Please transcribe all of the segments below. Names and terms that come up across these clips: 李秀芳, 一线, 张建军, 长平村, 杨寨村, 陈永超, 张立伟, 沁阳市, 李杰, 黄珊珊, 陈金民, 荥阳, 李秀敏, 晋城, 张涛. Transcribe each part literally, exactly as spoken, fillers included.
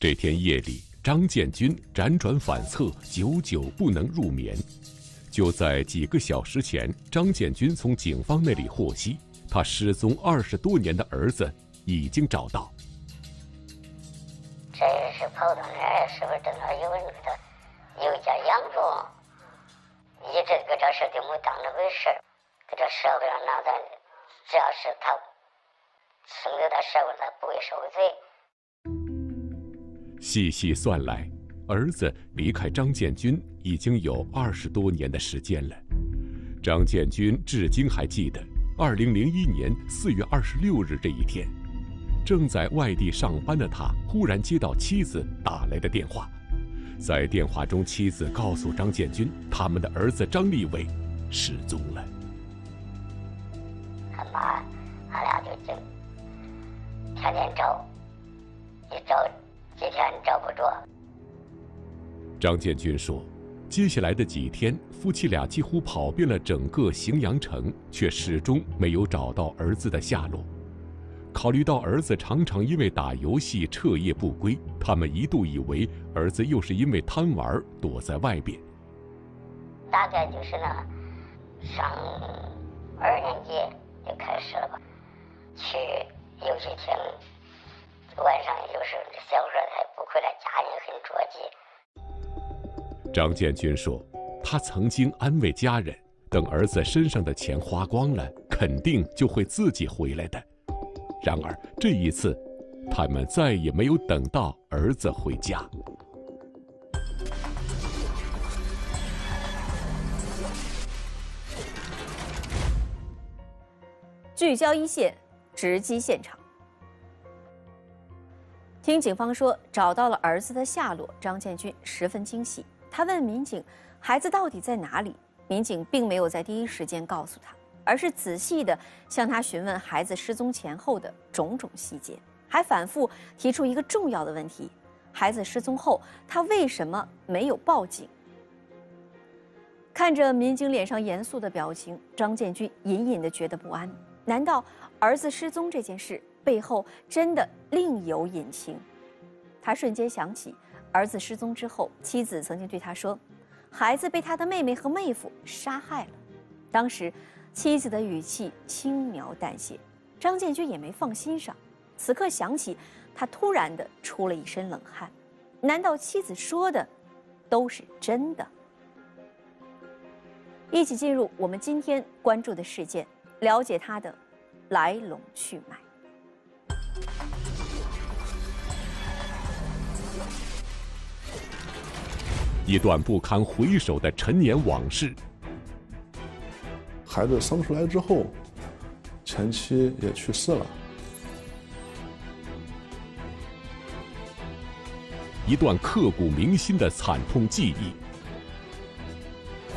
这天夜里，张建军辗转反侧，久久不能入眠。就在几个小时前，张建军从警方那里获悉，他失踪二十多年的儿子已经找到。这是跑到哪？是不是正常有人给他有家养着？一直搁这事就没当那回事，搁这社会上闹腾，只要是他生在他社会，他不会受罪。 细细算来，儿子离开张建军已经有二十多年的时间了。张建军至今还记得，二零零一年四月二十六日这一天，正在外地上班的他忽然接到妻子打来的电话。在电话中，妻子告诉张建军，他们的儿子张立伟失踪了。他妈，俺俩就就天天找，一找。 几天找不着。张建军说，接下来的几天，夫妻俩几乎跑遍了整个荥阳城，却始终没有找到儿子的下落。考虑到儿子常常因为打游戏彻夜不归，他们一度以为儿子又是因为贪玩躲在外边。大概就是呢，上二年级就开始了吧，去游戏厅。 晚上有时候小孩还不回来，家里很着急。张建军说，他曾经安慰家人，等儿子身上的钱花光了，肯定就会自己回来的。然而这一次，他们再也没有等到儿子回家。聚焦一线，直击现场。 听警方说找到了儿子的下落，张建军十分惊喜。他问民警：“孩子到底在哪里？”民警并没有在第一时间告诉他，而是仔细地向他询问孩子失踪前后的种种细节，还反复提出一个重要的问题：孩子失踪后，他为什么没有报警？看着民警脸上严肃的表情，张建军隐隐地觉得不安。难道儿子失踪这件事？ 背后真的另有隐情，他瞬间想起儿子失踪之后，妻子曾经对他说，孩子被他的妹妹和妹夫杀害了。当时，妻子的语气轻描淡写，张建军也没放心上。此刻想起，他突然的出了一身冷汗。难道妻子说的都是真的？一起进入我们今天关注的事件，了解它的来龙去脉。 一段不堪回首的陈年往事。孩子生出来之后，前妻也去世了。一段刻骨铭心的惨痛记忆。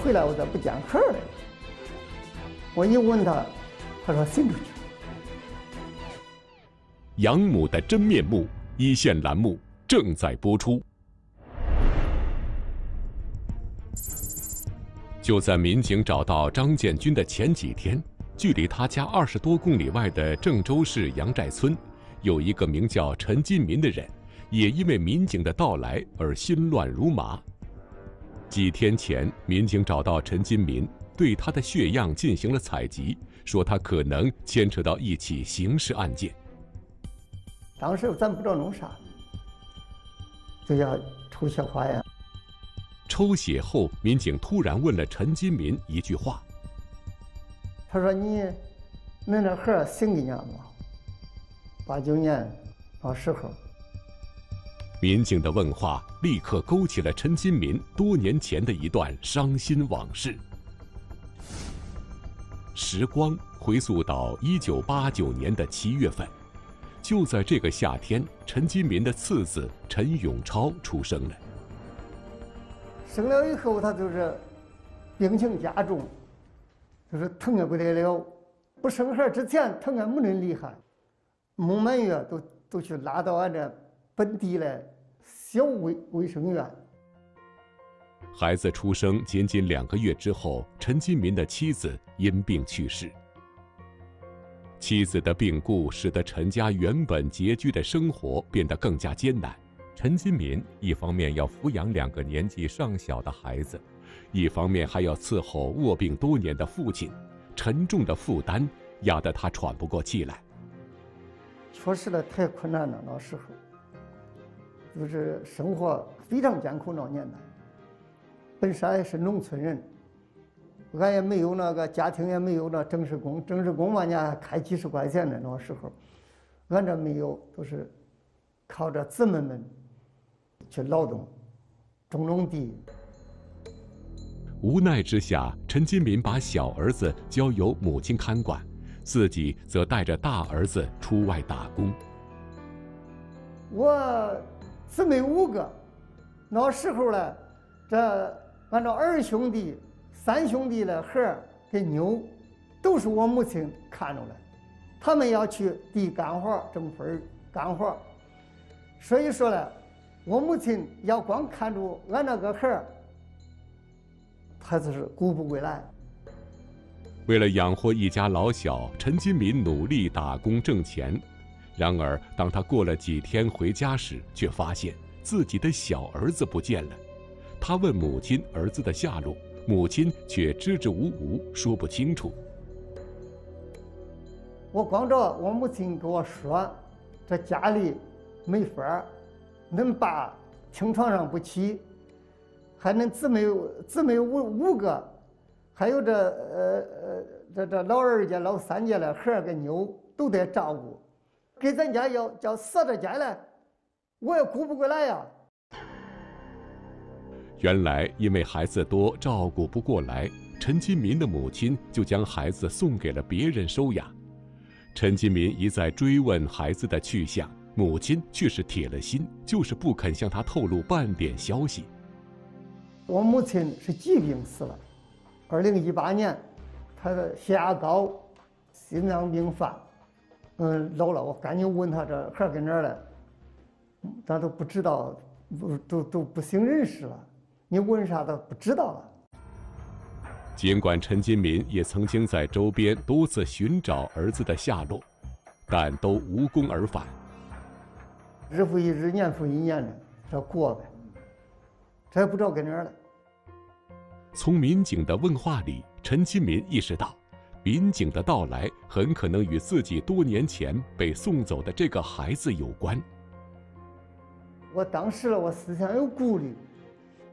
回来我咋不讲课了？我一问他，他说信出去。 养母的真面目，一线栏目正在播出。就在民警找到张建军的前几天，距离他家二十多公里外的郑州市杨寨村，有一个名叫陈金民的人，也因为民警的到来而心乱如麻。几天前，民警找到陈金民，对他的血样进行了采集，说他可能牵扯到一起刑事案件。 当时咱不知道弄啥，就要抽血化验。抽血后，民警突然问了陈金民一句话。他说：“你恁那孩儿醒几年嘛？八九年那时候。”民警的问话立刻勾起了陈金民多年前的一段伤心往事。时光回溯到一九八九年的七月份。 就在这个夏天，陈金民的次子陈永超出生了。生了以后，他就是病情加重，就是疼得不得了。不生孩之前，疼得没恁厉害。每满月都都去拉到俺这本地的小卫卫生院。孩子出生仅仅两个月之后，陈金民的妻子因病去世。 妻子的病故使得陈家原本拮据的生活变得更加艰难，陈金民一方面要抚养两个年纪尚小的孩子，一方面还要伺候卧病多年的父亲，沉重的负担压得他喘不过气来。说实在太困难了，那时候就是生活非常艰苦。那年代本身也是农村人，俺也没有那个家庭，也没有那正式工，正式工嘛，人家开几十块钱的。那时候俺这没有，都是靠着姊妹们去劳动，种种地。无奈之下，陈金民把小儿子交由母亲看管，自己则带着大儿子出外打工。我姊妹五个，那时候呢，这按照二兄弟、三兄弟的孩跟牛，都是我母亲看着了。他们要去地干活、挣分干活，所以说呢，我母亲要光看着俺那个孩，他就是顾不回来。为了养活一家老小，陈金民努力打工挣钱。然而，当他过了几天回家时，却发现自己的小儿子不见了。他问母亲儿子的下落，母亲却支支吾吾，说不清楚。我光着我母亲跟我说，这家里没法，恁爸从床上不起，还能姊妹姊妹五五个，还有这呃呃这这老二家、老三家了，孩儿跟妞都得照顾，给咱家要叫四着家来，我也顾不过来呀。原来因为孩子多照顾不过来，陈金民的母亲就将孩子送给了别人收养。陈金民一再追问孩子的去向，母亲却是铁了心，就是不肯向他透露半点消息。我母亲是疾病死了，二零一八年，她的血压高，心脏病犯，嗯，老了。我赶紧问她这孩跟哪儿了，咱都不知道，都都不省人事了。你问啥都不知道了。尽管陈金民也曾经在周边多次寻找儿子的下落，但都无功而返。日复一日，年复一年的这过呗，这也不知道跟哪儿了。从民警的问话里，陈金民意识到，民警的到来很可能与自己多年前被送走的这个孩子有关。我当时了，我思想有顾虑，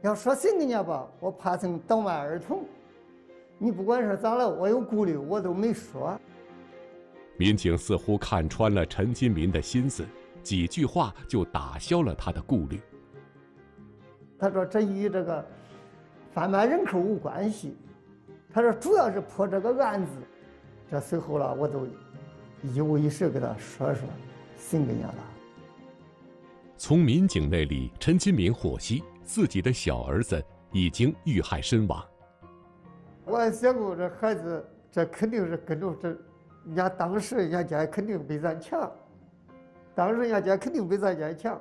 要说新人家吧，我怕成倒卖儿童。你不管是咋了，我有顾虑，我都没说。民警似乎看穿了陈金民的心思。几句话就打消了他的顾虑。他说：“这与这个贩卖人口无关系。”他说：“主要是破这个案子。”这随后了，我都一五一十给他说说，信给人家了。从民警那里，陈金民获悉自己的小儿子已经遇害身亡。我想过这孩子，这肯定是跟着这，人家当时人家家肯定比咱强。当时人家家肯定比咱家强，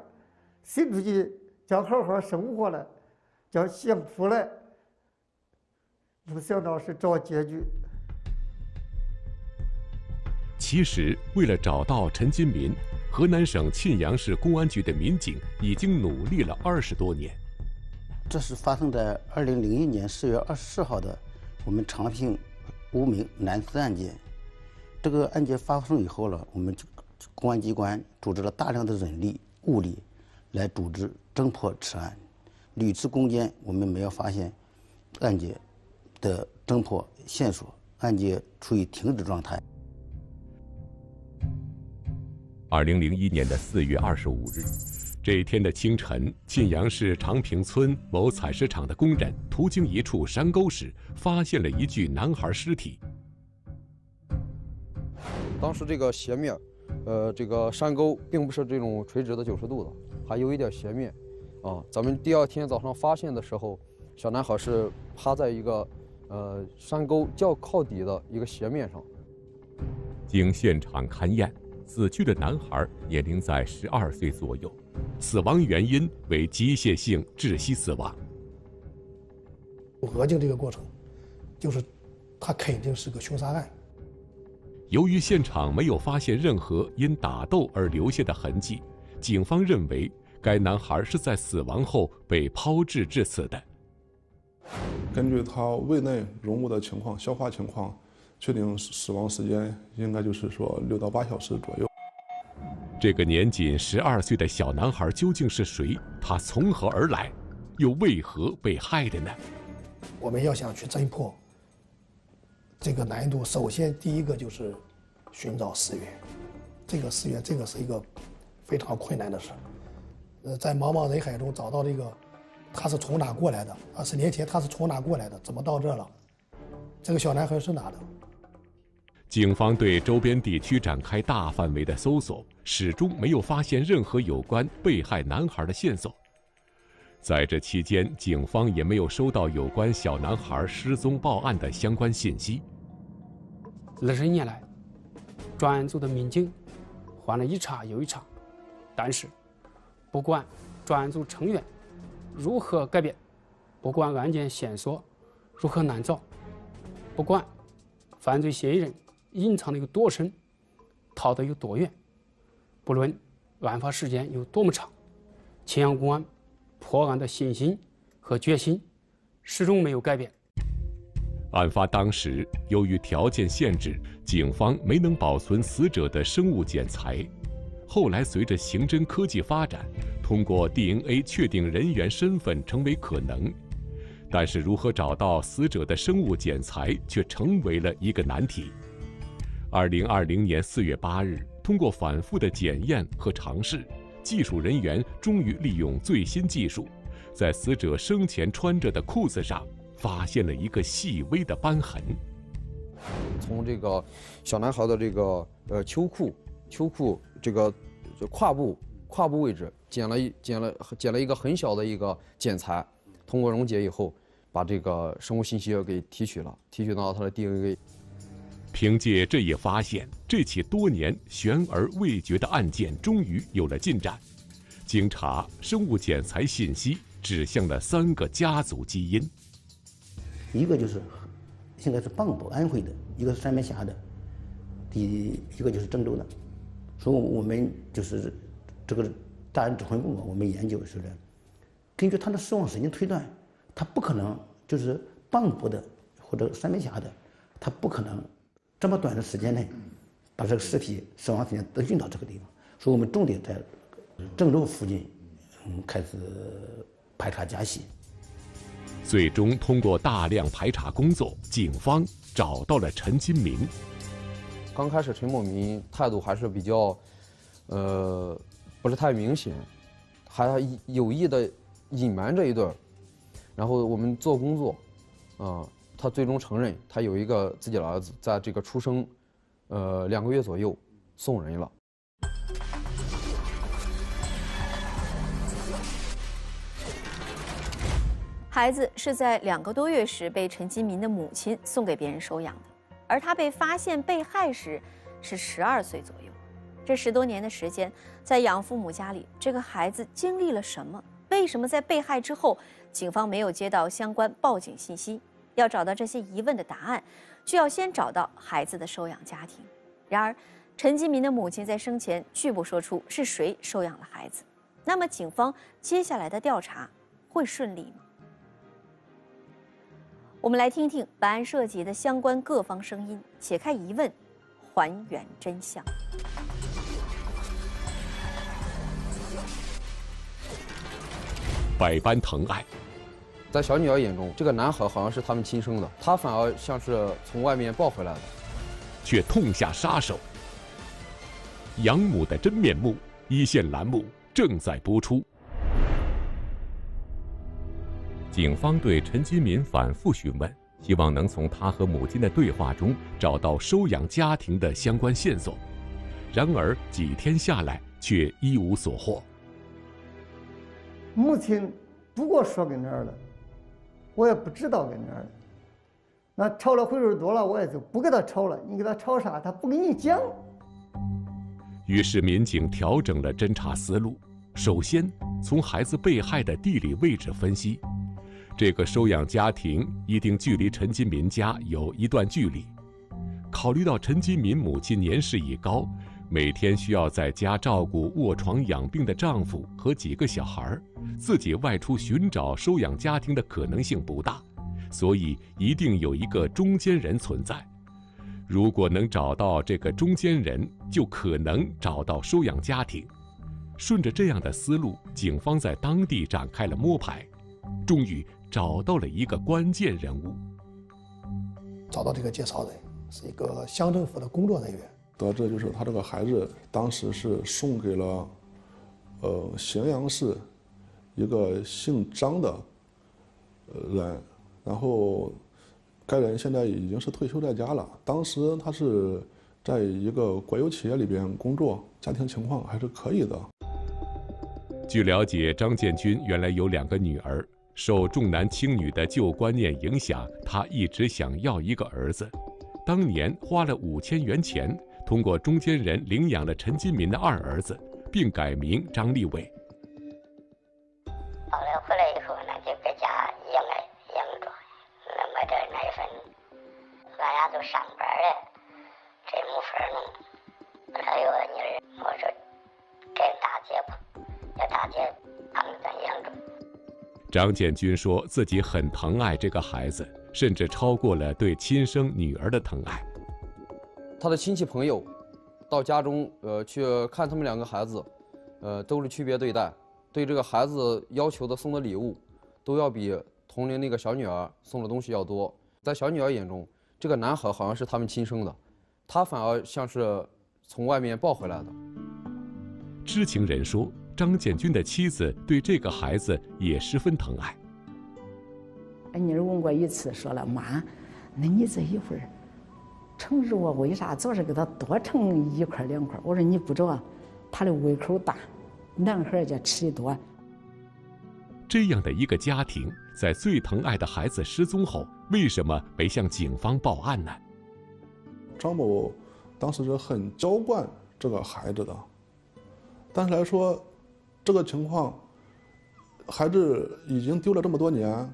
谁出去叫好好生活了，叫幸福了，不想到是找结局。其实，为了找到陈金民，河南省沁阳市公安局的民警已经努力了二十多年。这是发生在二零零一年四月二十四号的我们长平无名男子案件。这个案件发生以后了，我们就。公安机关组织了大量的人力物力来组织侦破此案，屡次攻坚，我们没有发现案件的侦破线索，案件处于停止状态。二零零一年的四月二十五日，这一天的清晨，沁阳市长平村某采石场的工人途经一处山沟时，发现了一具男孩尸体。当时这个斜面。呃，这个山沟并不是这种垂直的九十度的，还有一点斜面，啊，咱们第二天早上发现的时候，小男孩是趴在一个呃山沟较靠底的一个斜面上。经现场勘验，死去的男孩年龄在十二岁左右，死亡原因为机械性窒息死亡。核定这个过程，就是他肯定是个凶杀案。由于现场没有发现任何因打斗而留下的痕迹，警方认为该男孩是在死亡后被抛掷致死的。根据他胃内容物的情况、消化情况，确定死亡时间应该就是说六到八小时左右。这个年仅十二岁的小男孩究竟是谁？他从何而来？又为何被害的呢？我们要想去侦破，这个难度首先第一个就是寻找尸源。这个尸源，这个是一个非常困难的事。呃，在茫茫人海中找到这个，他是从哪过来的？二十年前他是从哪过来的？怎么到这了？这个小男孩是哪的？警方对周边地区展开大范围的搜索，始终没有发现任何有关被害男孩的线索。在这期间，警方也没有收到有关小男孩失踪报案的相关信息。二十年来，专案组的民警换了一茬又一茬，但是不管专案组成员如何改变，不管案件线索如何难找，不管犯罪嫌疑人隐藏的有多深，逃得有多远，不论案发时间有多么长，青阳公安破案的信心和决心始终没有改变。案发当时，由于条件限制，警方没能保存死者的生物检材。后来随着刑侦科技发展，通过 D N A 确定人员身份成为可能，但是如何找到死者的生物检材却成为了一个难题。二零二零年四月八日，通过反复的检验和尝试，技术人员终于利用最新技术，在死者生前穿着的裤子上发现了一个细微的斑痕。从这个小男孩的这个呃秋裤、秋裤这个胯部、胯部位置剪了剪了剪了一个很小的一个检材，通过溶解以后，把这个生物信息给提取了，提取到他的 D N A。凭借这一发现，这起多年悬而未决的案件终于有了进展。经查，生物检材信息指向了三个家族基因，一个就是现在是蚌埠安徽的，一个是三门峡的，第一个就是郑州的。所以我们就是这个大案指挥部，我们研究是根据他的死亡时间推断，他不可能就是蚌埠的或者三门峡的，他不可能这么短的时间内，把这个尸体死亡时间都运到这个地方，所以我们重点在郑州附近，嗯，开始排查家系。最终通过大量排查工作，警方找到了陈金民。刚开始陈某民态度还是比较，呃，不是太明显，还有意的隐瞒这一段。然后我们做工作，啊、呃。他最终承认，他有一个自己的儿子，在这个出生，呃，两个月左右送人了。孩子是在两个多月时被陈金民的母亲送给别人收养的，而他被发现被害时是十二岁左右。这十多年的时间，在养父母家里，这个孩子经历了什么？为什么在被害之后，警方没有接到相关报警信息？要找到这些疑问的答案，就要先找到孩子的收养家庭。然而，陈金民的母亲在生前拒不说出是谁收养了孩子。那么，警方接下来的调查会顺利吗？我们来听听本案涉及的相关各方声音，解开疑问，还原真相。百般疼爱。在小女儿眼中，这个男孩好像是他们亲生的，他反而像是从外面抱回来的，却痛下杀手。养母的真面目，一线栏目正在播出。警方对陈金民反复询问，希望能从他和母亲的对话中找到收养家庭的相关线索，然而几天下来却一无所获。母亲不过说给那儿了。我也不知道跟那儿的，那吵了回数多了，我也就不跟他吵了。你跟他吵啥？他不跟你讲。于是民警调整了侦查思路，首先从孩子被害的地理位置分析，这个收养家庭一定距离陈金民家有一段距离。考虑到陈金民母亲年事已高，每天需要在家照顾卧床养病的丈夫和几个小孩，自己外出寻找收养家庭的可能性不大，所以一定有一个中间人存在。如果能找到这个中间人，就可能找到收养家庭。顺着这样的思路，警方在当地展开了摸排，终于找到了一个关键人物。找到这个介绍人是一个乡政府的工作人员。 得知就是他这个孩子当时是送给了，呃，荥阳市一个姓张的人，然后该人现在已经是退休在家了。当时他是在一个国有企业里边工作，家庭情况还是可以的。据了解，张建军原来有两个女儿，受重男轻女的旧观念影响，他一直想要一个儿子。当年花了五千元钱。 通过中间人领养了陈金民的二儿子，并改名张立伟。后来回来以后呢，就搁家养养着，那没点奶粉，俺俩都上班了，真没法弄。他有个女儿，我说跟大姐吧，要大姐他们咱养着。张建军说自己很疼爱这个孩子，甚至超过了对亲生女儿的疼爱。 他的亲戚朋友到家中，呃，去看他们两个孩子，呃，都是区别对待，对这个孩子要求的送的礼物，都要比同龄那个小女儿送的东西要多。在小女儿眼中，这个男孩好像是他们亲生的，他反而像是从外面抱回来的。知情人说，张建军的妻子对这个孩子也十分疼爱。俺女儿问过一次，说了妈，那你这一份儿。 诚实，我为啥总是给他多盛一块两块？我说你不知道，他的胃口大，男孩家吃的多。这样的一个家庭，在最疼爱的孩子失踪后，为什么没向警方报案呢？张某当时是很娇惯这个孩子的，但是来说，这个情况，孩子已经丢了这么多年，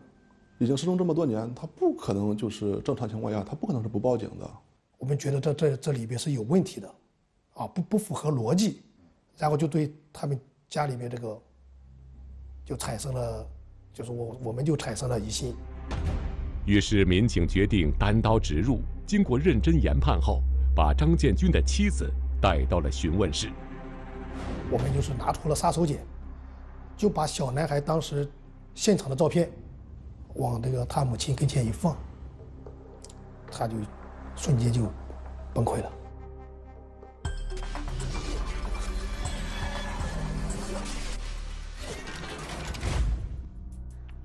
已经失踪这么多年，他不可能就是正常情况下，他不可能是不报警的。 我们觉得这这这里边是有问题的，啊，不不符合逻辑，然后就对他们家里面这个，就产生了，就是我我们就产生了疑心。于是民警决定单刀直入，经过认真研判后，把张建军的妻子带到了询问室。我们就是拿出了杀手锏，就把小男孩当时现场的照片，往这个他母亲跟前一放，他就。 瞬间就崩溃了。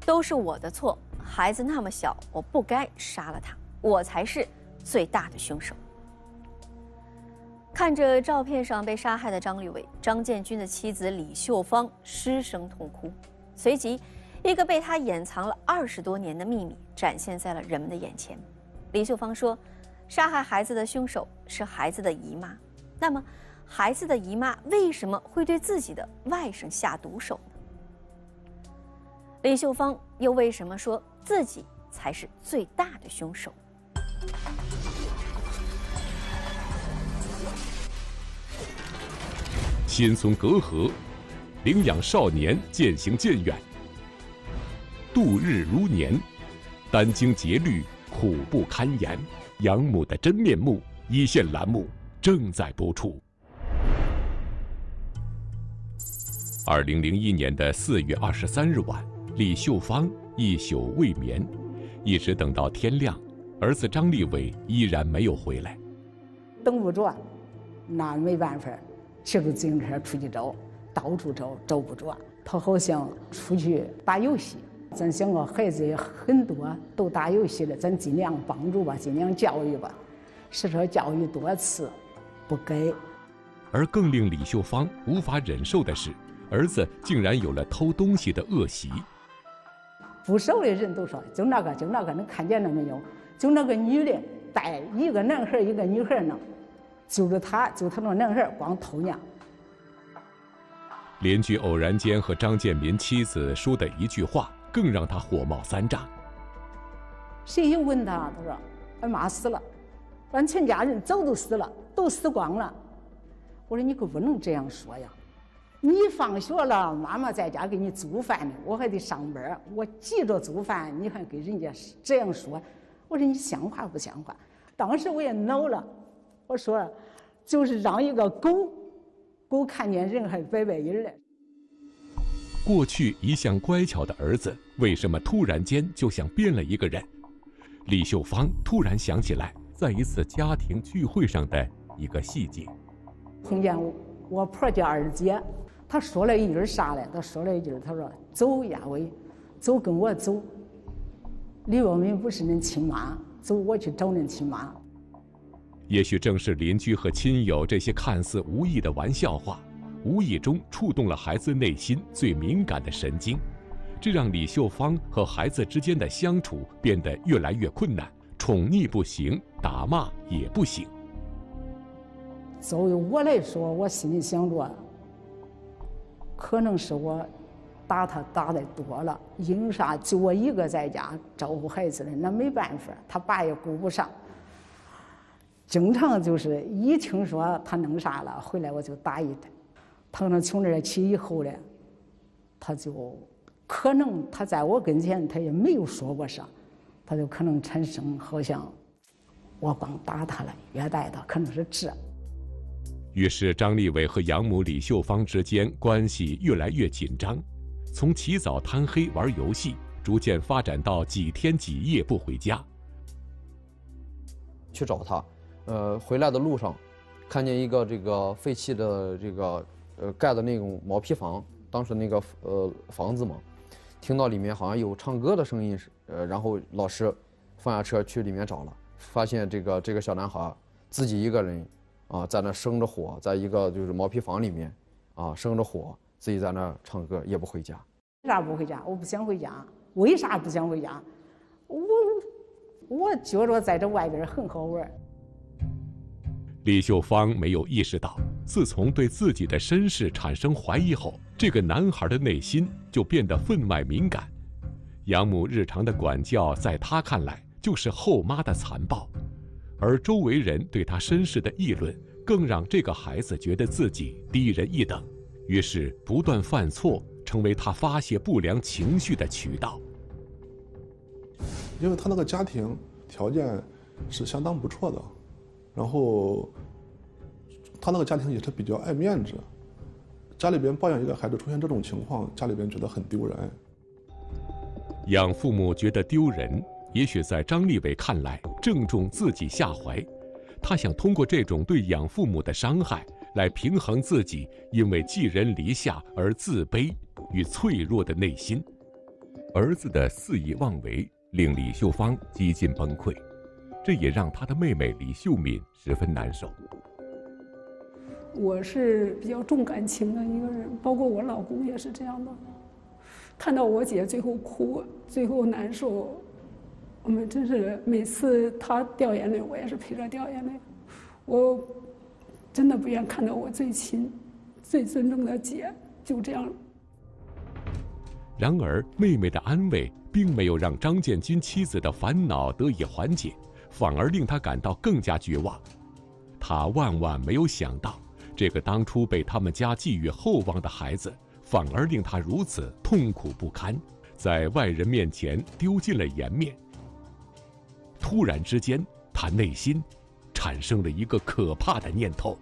都是我的错，孩子那么小，我不该杀了他，我才是最大的凶手。看着照片上被杀害的张立伟，张建军的妻子李秀芳失声痛哭，随即，一个被他掩藏了二十多年的秘密展现在了人们的眼前。李秀芳说。 杀害孩子的凶手是孩子的姨妈，那么，孩子的姨妈为什么会对自己的外甥下毒手呢？李秀芳又为什么说自己才是最大的凶手？心存隔阂，领养少年渐行渐远，度日如年，殚精竭虑，苦不堪言。 养母的真面目，一线栏目正在播出。二零零一年的四月二十三日晚，李秀芳一宿未眠，一直等到天亮，儿子张立伟依然没有回来。等不着，那没办法，骑着自行车出去找，到处找找不着。他好像出去打游戏。 咱想啊，孩子很多都打游戏了，咱尽量帮助吧，尽量教育吧。是说教育多次，不给。而更令李秀芳无法忍受的是，儿子竟然有了偷东西的恶习。不少的人都说，就那个，就那个，你看见了没有？就那个女的带一个男孩一个女孩呢，就是他，就他那男孩光偷呢。 邻居偶然间和张建民妻子说的一句话，更让他火冒三丈。谁又问他？他说：“俺妈死了，俺全家人早都死了，都死光了。我说你可不能这样说呀，你放学了，妈妈在家给你做饭呢，我还得上班，我急着做饭，你还给人家这样说，我说你像话不像话？当时我也恼了，我说就是让一个狗，狗看见人还白白眼了。过去一向乖巧的儿子，为什么突然间就像变了一个人？李秀芳突然想起来，在一次家庭聚会上的一个细节。听见我婆家二姐，她说了一句啥嘞？她说了一句，她说：“走，亚伟，走，跟我走。李耀民不是恁亲妈，走，我去找恁亲妈。”也许正是邻居和亲友这些看似无意的玩笑话，无意中触动了孩子内心最敏感的神经，这让李秀芳和孩子之间的相处变得越来越困难。宠溺不行，打骂也不行。作为我来说，我心里想着，可能是我打他打得多了，因啥就我一个在家照顾孩子的，那没办法，他爸也顾不上。经常就是一听说他弄啥了，回来我就打一顿。他能从这起以后呢，他就可能他在我跟前他也没有说过啥，他就可能产生好像我光打他了，虐待他，可能是这。于是张立伟和养母李秀芳之间关系越来越紧张，从起早贪黑玩游戏，逐渐发展到几天几夜不回家。去找他，呃，回来的路上。看见一个这个废弃的这个呃盖的那种毛坯房，当时那个呃房子嘛，听到里面好像有唱歌的声音，呃，然后老师放下车去里面找了，发现这个这个小男孩自己一个人啊，在那生着火，在一个就是毛坯房里面啊生着火，自己在那唱歌，也不回家。为啥不回家？我不想回家。为啥不想回家？我我觉着在这外边很好玩。李秀芳没有意识到，自从对自己的身世产生怀疑后，这个男孩的内心就变得分外敏感。养母日常的管教，在他看来就是后妈的残暴，而周围人对他身世的议论，更让这个孩子觉得自己低人一等，于是不断犯错，成为他发泄不良情绪的渠道。因为他那个家庭条件是相当不错的。然后，他那个家庭也是比较爱面子，家里边抱养一个孩子出现这种情况，家里边觉得很丢人。养父母觉得丢人，也许在张立伟看来正中自己下怀，他想通过这种对养父母的伤害来平衡自己因为寄人篱下而自卑与脆弱的内心。儿子的肆意妄为令李秀芳几近崩溃。这也让他的妹妹李秀敏十分难受。我是比较重感情的一个人，包括我老公也是这样的。看到我姐最后哭，最后难受，我们真是每次她掉眼泪，我也是陪着掉眼泪。我真的不愿看到我最亲、最尊重的姐就这样。然而，妹妹的安慰并没有让张建军妻子的烦恼得以缓解。反而令他感到更加绝望。他万万没有想到，这个当初被他们家寄予厚望的孩子，反而令他如此痛苦不堪，在外人面前丢尽了颜面。突然之间，他内心产生了一个可怕的念头。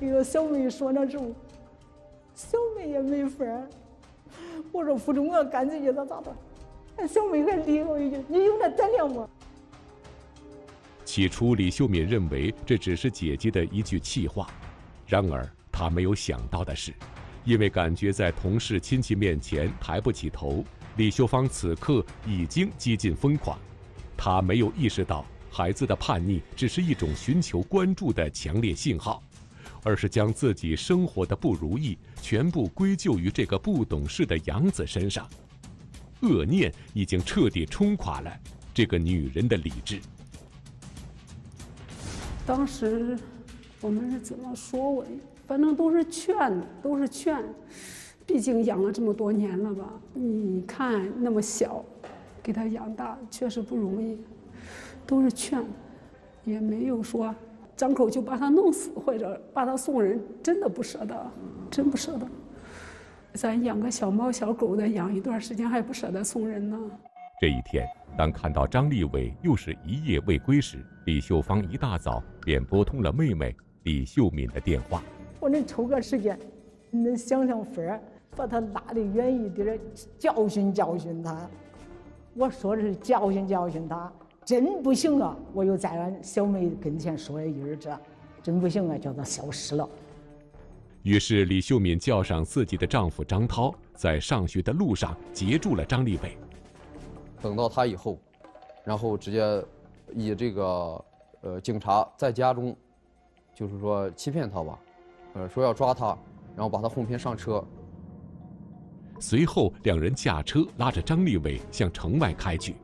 你说小妹说那种，小妹也没法儿。我说不中，我干脆就那咋的。小美还理我一句：“你有那胆量吗？”起初，李秀敏认为这只是姐姐的一句气话，然而她没有想到的是，因为感觉在同事亲戚面前抬不起头，李秀芳此刻已经几近疯狂。她没有意识到，孩子的叛逆只是一种寻求关注的强烈信号，而是将自己生活的不如意全部归咎于这个不懂事的养子身上。恶念已经彻底冲垮了这个女人的理智。当时我们是怎么说我？反正都是劝，都是劝。毕竟养了这么多年了吧？你看那么小，给他养大确实不容易，都是劝，也没有说张口就把他弄死，或者把他送人，真的不舍得，真不舍得。咱养个小猫小狗的，养一段时间还不舍得送人呢。这一天，当看到张立伟又是一夜未归时，李秀芳一大早便拨通了妹妹李秀敏的电话。我能抽个时间，你能想想法儿，把他拉得远一点，教训教训他。我说的是教训教训他。 真不行啊！我又在俺小妹跟前说了一句这，真不行啊，叫她消失了。于是李秀敏叫上自己的丈夫张涛，在上学的路上截住了张立伟。等到他以后，然后直接以这个呃警察在家中，就是说欺骗他吧，呃说要抓他，然后把他哄骗上车。随后两人驾车拉着张立伟向城外开去。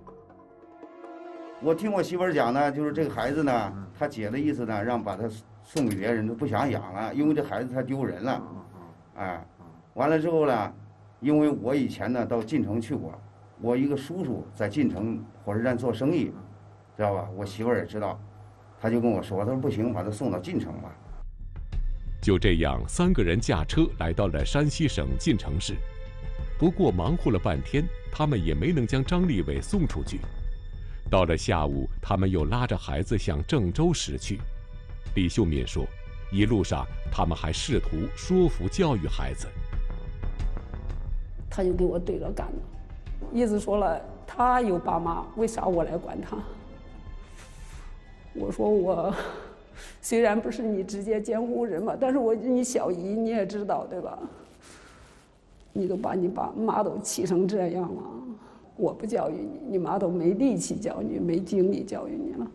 我听我媳妇儿讲呢，就是这个孩子呢，他姐的意思呢，让把他送给别人，他不想养了，因为这孩子太丢人了，哎，完了之后呢，因为我以前呢到晋城去过，我一个叔叔在晋城火车站做生意，知道吧？我媳妇儿也知道，他就跟我说，他说不行，把他送到晋城吧。就这样，三个人驾车来到了山西省晋城市，不过忙活了半天，他们也没能将张立伟送出去。 到了下午，他们又拉着孩子向郑州驶去。李秀敏说，一路上他们还试图说服教育孩子。他就跟我对着干了，意思说了他有爸妈，为啥我来管他？我说我虽然不是你直接监护人嘛，但是我你小姨你也知道对吧？你都把你爸妈都气成这样了。 我不教育你，你妈都没力气教你，没精力教育你了。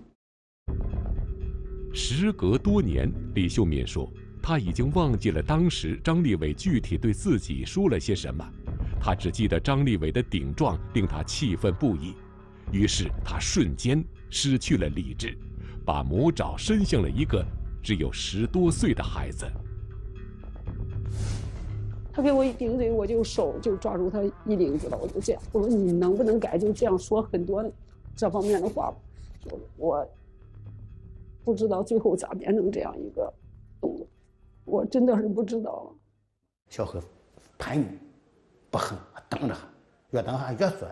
时隔多年，李秀敏说，她已经忘记了当时张立伟具体对自己说了些什么，她只记得张立伟的顶撞令她气愤不已，于是她瞬间失去了理智，把魔爪伸向了一个只有十多岁的孩子。他给我一顶嘴，我就手就抓住他衣领子了，我就这样，我说你能不能改？就这样说很多这方面的话，我不知道最后咋变成这样一个动作，我真的是不知道了。小孩叛逆，不狠，当着狠，越当还越损，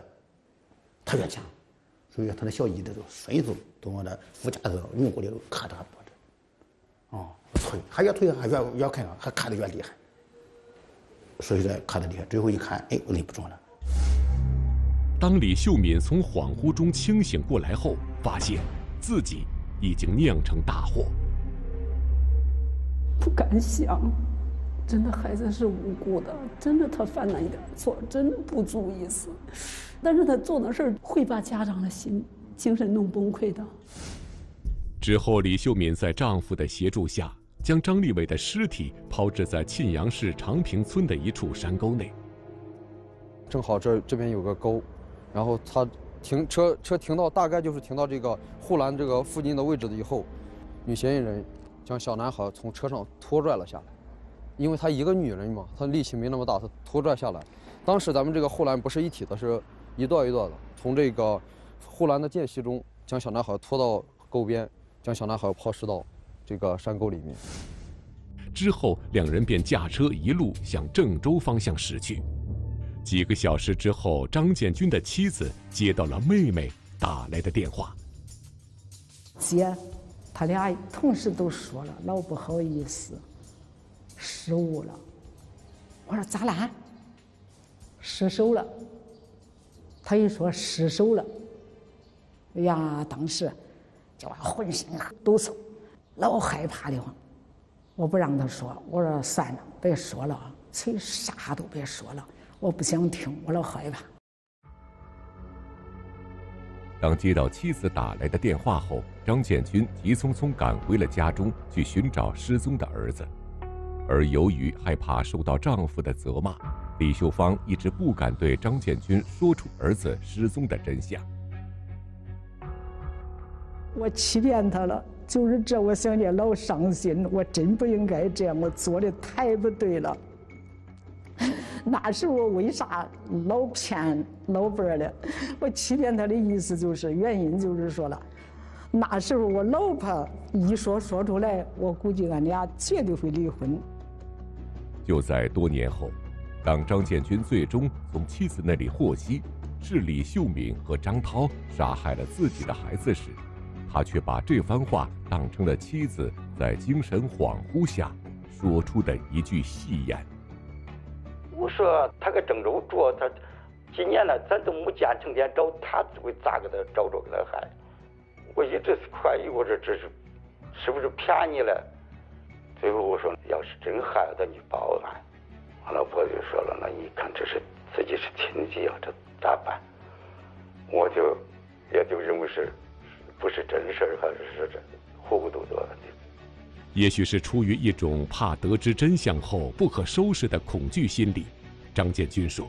他越强，所以他的小姨子都孙子都往那副驾驶屁股里头卡着脖子，啊，推，还越推还越越看上，还卡得越厉害。 所以说看得厉害，最后一看，哎，我勒不中了。当李秀敏从恍惚中清醒过来后，发现自己已经酿成大祸。不敢想，真的孩子是无辜的，真的他犯了一点错，真的不足以死，但是他做的事儿会把家长的心精神弄崩溃的。之后，李秀敏在丈夫的协助下。 将张立伟的尸体抛置在沁阳市长坪村的一处山沟内。正好这这边有个沟，然后他停车车停到大概就是停到这个护栏这个附近的位置以后，女嫌疑人将小男孩从车上拖拽了下来，因为她一个女人嘛，她力气没那么大，她拖拽下来。当时咱们这个护栏不是一体的，是一段一段的，从这个护栏的间隙中将小男孩拖到沟边，将小男孩抛尸到。 这个山沟里面，之后两人便驾车一路向郑州方向驶去。几个小时之后，张建军的妻子接到了妹妹打来的电话。姐，他俩同时都说了，老不好意思，失误了。我说咋啦？失手了。他一说失手了，哎呀，当时叫我浑身啊哆嗦。 老害怕的慌，我不让他说，我说算了，别说了啊，谁啥都别说了，我不想听，我老害怕。当接到妻子打来的电话后，张建军急匆匆赶回了家中，去寻找失踪的儿子。而由于害怕受到丈夫的责骂，李秀芳一直不敢对张建军说出儿子失踪的真相。我欺骗他了。 就是这，我想起老伤心，我真不应该这样，我做的太不对了。那时我为啥老骗老伴儿了？我欺骗他的意思就是，原因就是说了，那时候我老婆一说说出来，我估计俺俩绝对会离婚。就在多年后，当张建军最终从妻子那里获悉是李秀敏和张涛杀害了自己的孩子时，他却把这番话当成了妻子在精神恍惚下说出的一句戏言。我说他搁郑州住，他今年了，咱都没见成天找他，只会咋给他找着给他害。我一直是怀疑，我说这是是不是骗你了？最后我说，要是真害了他，你报案。我老婆就说了，那你看这是自己是亲戚啊，这咋办？我就也就认为是。 不是真事儿，还是是糊涂的。也许是出于一种怕得知真相后不可收拾的恐惧心理，张建军说，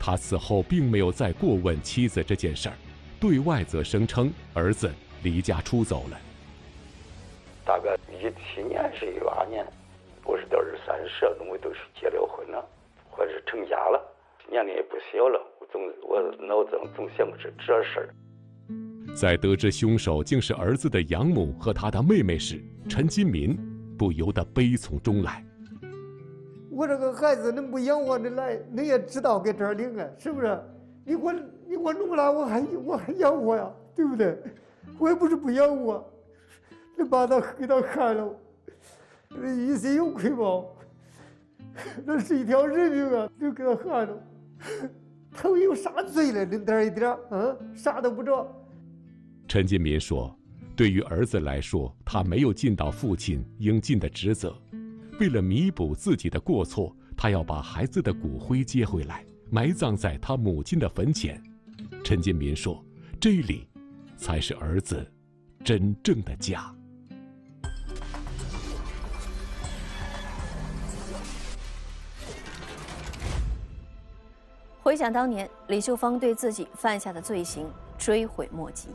他此后并没有再过问妻子这件事儿，对外则声称儿子离家出走了。大概一七年是一八年，我是到二三十，我都是结了婚了，或者是成家了，年龄也不小了，我总我脑子总想的是这事儿。 在得知凶手竟是儿子的养母和他的妹妹时，陈金民不由得悲从中来。我这个孩子，恁不养我，恁来，恁也知道给这儿领啊，是不是？你给我，你给我弄了，我还我还养我呀，对不对？我也不是不养我，恁把他给他害了，于心有愧吧？那是一条人命啊，都给他害了，他有啥罪了？恁点一点，嗯，啥都不着。 陈金民说：“对于儿子来说，他没有尽到父亲应尽的职责。为了弥补自己的过错，他要把孩子的骨灰接回来，埋葬在他母亲的坟前。”陈金民说：“这里，才是儿子真正的家。”回想当年，李秀芳对自己犯下的罪行追悔莫及。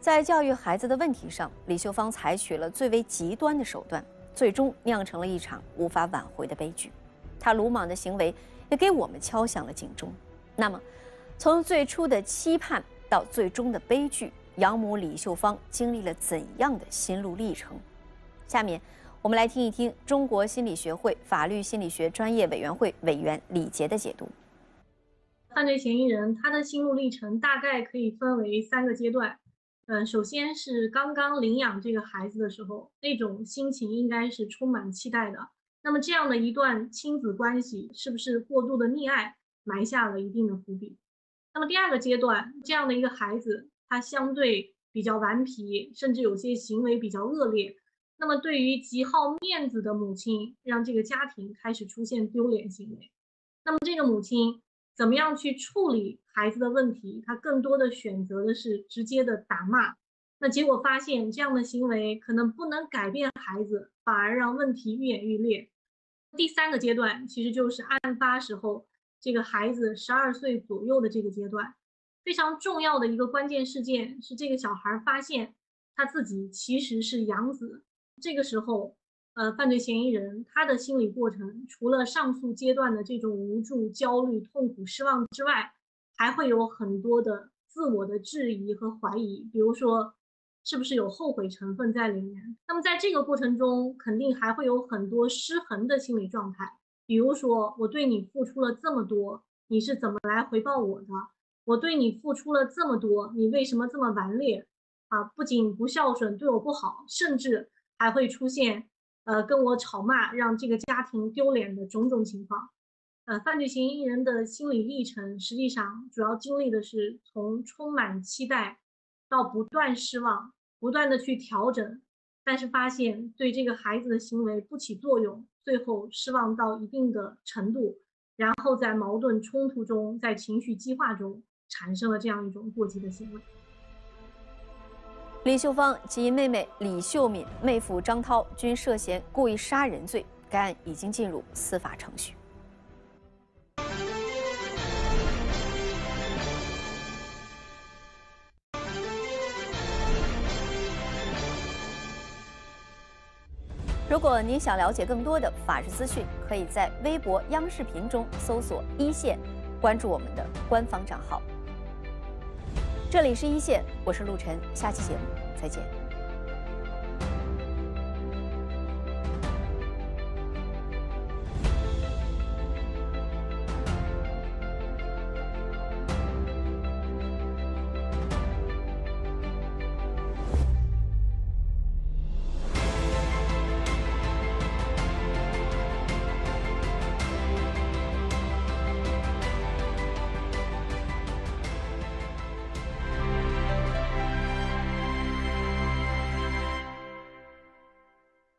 在教育孩子的问题上，李秀芳采取了最为极端的手段，最终酿成了一场无法挽回的悲剧。她鲁莽的行为也给我们敲响了警钟。那么，从最初的期盼到最终的悲剧，养母李秀芳经历了怎样的心路历程？下面，我们来听一听中国心理学会法律心理学专业委员会委员李杰的解读。犯罪嫌疑人他的心路历程大概可以分为三个阶段。 嗯，首先是刚刚领养这个孩子的时候，那种心情应该是充满期待的。那么这样的一段亲子关系，是不是过度的溺爱埋下了一定的伏笔？那么第二个阶段，这样的一个孩子，他相对比较顽皮，甚至有些行为比较恶劣。那么对于极好面子的母亲，让这个家庭开始出现丢脸行为。那么这个母亲怎么样去处理？ 孩子的问题，他更多的选择的是直接的打骂，那结果发现这样的行为可能不能改变孩子，反而让问题愈演愈烈。第三个阶段其实就是案发时候这个孩子十二岁左右的这个阶段，非常重要的一个关键事件是这个小孩发现他自己其实是养子。这个时候，呃，犯罪嫌疑人他的心理过程除了上述阶段的这种无助、焦虑、痛苦、失望之外， 还会有很多的自我的质疑和怀疑，比如说，是不是有后悔成分在里面？那么在这个过程中，肯定还会有很多失衡的心理状态，比如说，我对你付出了这么多，你是怎么来回报我的？我对你付出了这么多，你为什么这么顽劣？啊，不仅不孝顺，对我不好，甚至还会出现，呃，跟我吵骂，让这个家庭丢脸的种种情况。 呃，犯罪嫌疑人的心理历程，实际上主要经历的是从充满期待到不断失望，不断的去调整，但是发现对这个孩子的行为不起作用，最后失望到一定的程度，然后在矛盾冲突中，在情绪激化中产生了这样一种过激的行为。李秀芳及妹妹李秀敏、妹夫张涛均涉嫌故意杀人罪，该案已经进入司法程序。 如果您想了解更多的法治资讯，可以在微博、央视频中搜索“一线”，关注我们的官方账号。这里是一线，我是陆晨，下期节目再见。